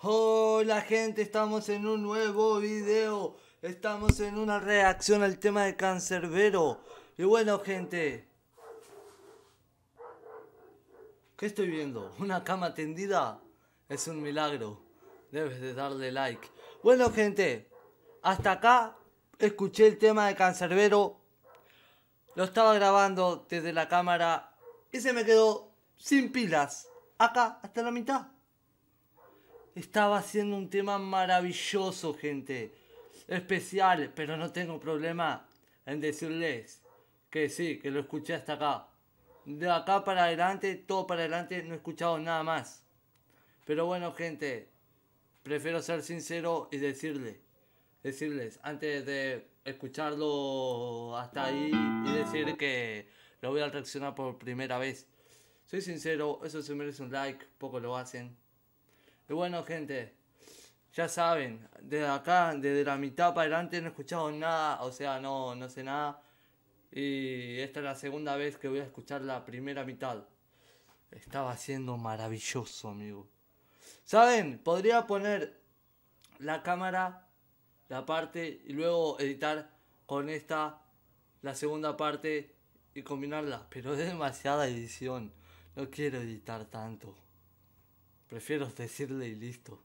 Hola gente, estamos en un nuevo video. Estamos en una reacción al tema de Canserbero. Y bueno gente, ¿qué estoy viendo? ¿Una cama tendida? Es un milagro. Debes de darle like. Bueno gente, hasta acá escuché el tema de Canserbero. Lo estaba grabando desde la cámara y se me quedó sin pilas. Acá, hasta la mitad. Estaba haciendo un tema maravilloso, gente. Especial, pero no tengo problema en decirles que sí, que lo escuché hasta acá. De acá para adelante, todo para adelante, no he escuchado nada más. Pero bueno, gente, prefiero ser sincero y decirles, antes de escucharlo hasta ahí y decir que lo voy a reaccionar por primera vez. Soy sincero, eso se merece un like, poco lo hacen. Y bueno gente, ya saben, desde acá, desde la mitad para adelante no he escuchado nada, o sea, no sé nada. Y esta es la segunda vez que voy a escuchar la primera mitad. Estaba siendo maravilloso, amigo. ¿Saben? Podría poner la cámara, la parte, y luego editar con esta, la segunda parte, y combinarla. Pero es demasiada edición, no quiero editar tanto. Prefiero decirle y listo.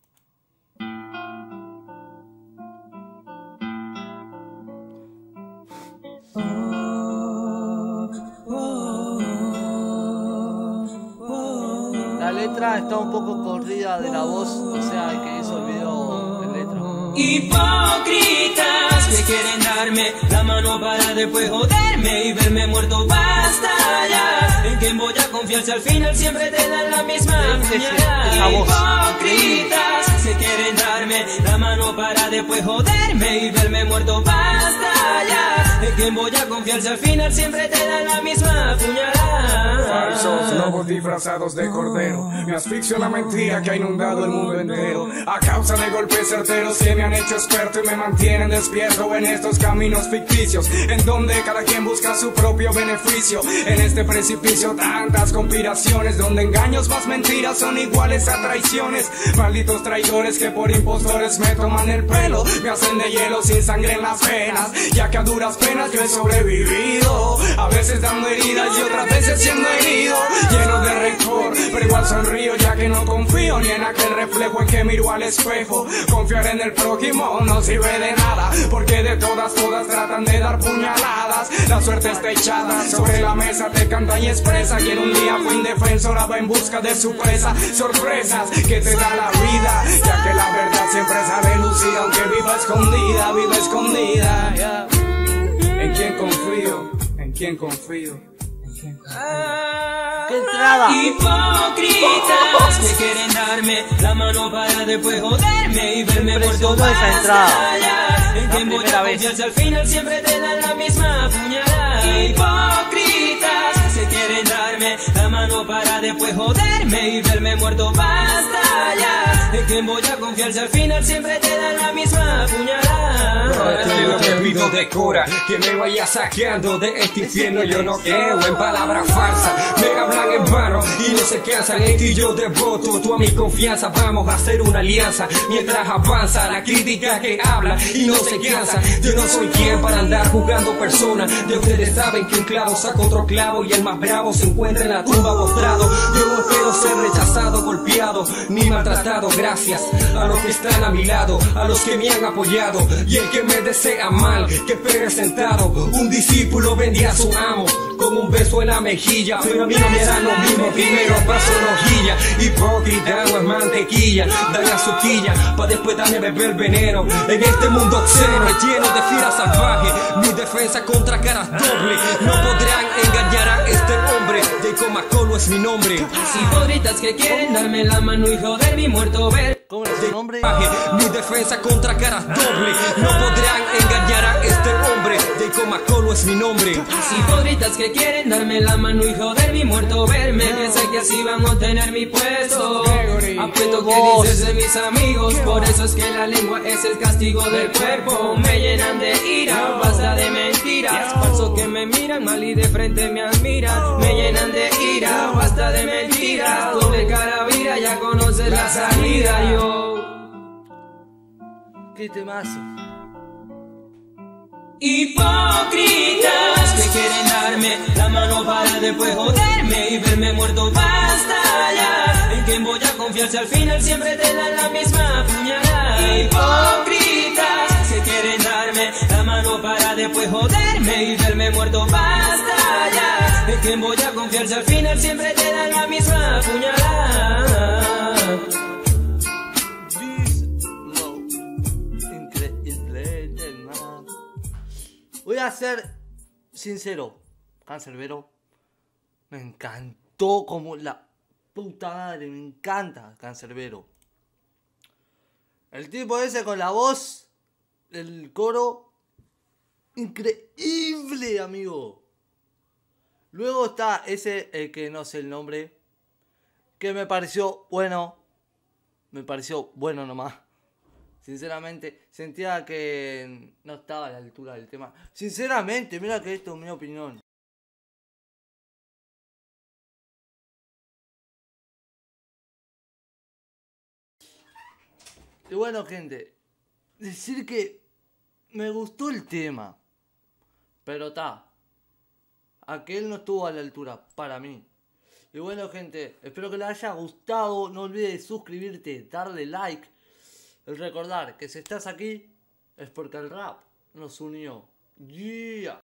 La letra está un poco corrida de la voz, o sea, el que hizo el video de letra. Hipócritas que quieren darme la mano para después joderme y verme muerto, basta ya. ¿En quién voy a confiar si al final siempre te dan la misma puñalada? Hipócritas, se quieren darme la mano para después joderme y verme muerto, basta ya. ¿En quién voy a confiar si al final siempre te dan la misma puñalada? Falsos lobos disfrazados de cordero, me asfixio la mentira que ha inundado el mundo entero. A causa de golpes certeros se me han hecho experto y me mantienen despierto en estos caminos ficticios, en donde cada quien busca su propio beneficio. En este precipicio tantas conspiraciones, donde engaños más mentiras son iguales a traiciones. Malditos traidores que por impostores me toman el pelo, me hacen de hielo sin sangre en las venas, ya que a duras penas yo he sobrevivido. A veces dando heridas y otras veces siendo herido, lleno de rencor, pero igual sonrío ya que no confío ni en aquel reflejo en que miro al espejo. Confiar en el prójimo no sirve de nada, porque de todas tratan de dar puñaladas. La suerte está echada sobre la mesa, te canta y expresa que en un día fue indefenso, ahora va en busca de su presa. Sorpresas que te da la vida, ya que la verdad siempre sale lucida, aunque viva escondida. Yeah. ¿En quién confío? ¿En quién confío? ¿En quién confío? ¡Qué entrada! Hipócritas que quieren darme la mano para después joderme y verme muerto, esa entrada. ¿En quién voy a confiar si al final siempre te dan la misma puñalada? Hipócritas quieren darme la mano para después joderme y verme muerto, basta ya. ¿En quién voy a confiar si al final siempre te dan la misma puñalada? Lo que pido de cora, que me vaya saqueando de este infierno. Yo no creo en palabras falsas, me hablan en vano y no se cansan. En ti yo devoto toda mi confianza, vamos a hacer una alianza mientras avanza la crítica que habla y no se cansa. Yo no soy quien para andar jugando personas, de ustedes saben que un clavo saca otro clavo y el más bravo se encuentra en la tumba postrado. Yo no espero ser rechazado, golpeado ni maltratado, gracias a los que están a mi lado, a los que me han apoyado. Y el que me desea mal, que pegue sentado. Un discípulo vendía a su amo con un beso en la mejilla, pero a mí no me dan lo mismo, primero paso la hojilla. Hipócrita no es mantequilla, dan la suquilla pa' después darme beber veneno. En este mundo obsceno lleno de fieras salvajes, mi defensa contra caras doble, no podrán engañar a este hombre. Jacob Macón no es mi nombre. Hipócritas que quieren darme la mano y joder mi muerto ver. ¿Cómo es el nombre? Mi defensa contra caras doble, no podrán engañar a este hombre. Jacob Macón no es mi nombre. Hipócritas que quieren darme la mano y joder mi muerto verme, que sé que así van a obtener mi puesto. Apuesto que dices de mis amigos, por eso es que la lengua es el castigo del cuerpo. Me llenan de ira, basta de mentiras, falsos que me miran mal y de frente me admiran. Me llenan de ira, basta de mentiras, doble cara vira, ya conoces la salida yo. qué temazo. Hipócritas que quieren darme la mano para después joderme y verme muerto, basta ya. ¿En quién voy a confiar si al final siempre te dan la misma puñalada? Hipócritas que quieren darme la mano para después joderme y verme muerto, basta ya. ¿En quién voy a confiar si al final siempre te dan la misma puñalada? Voy a ser sincero, Canserbero, me encantó como la puta madre, me encanta Canserbero. El tipo ese con la voz, el coro, increíble, amigo. Luego está ese, el que no sé el nombre, que me pareció bueno nomás. Sinceramente, sentía que no estaba a la altura del tema. Sinceramente, mira que esto es mi opinión. Y bueno, gente, decir que me gustó el tema. Pero ta, aquel no estuvo a la altura para mí. Y bueno, gente, espero que les haya gustado. No olvides suscribirte, darle like. El recordar que si estás aquí es porque el rap nos unió. Yeah.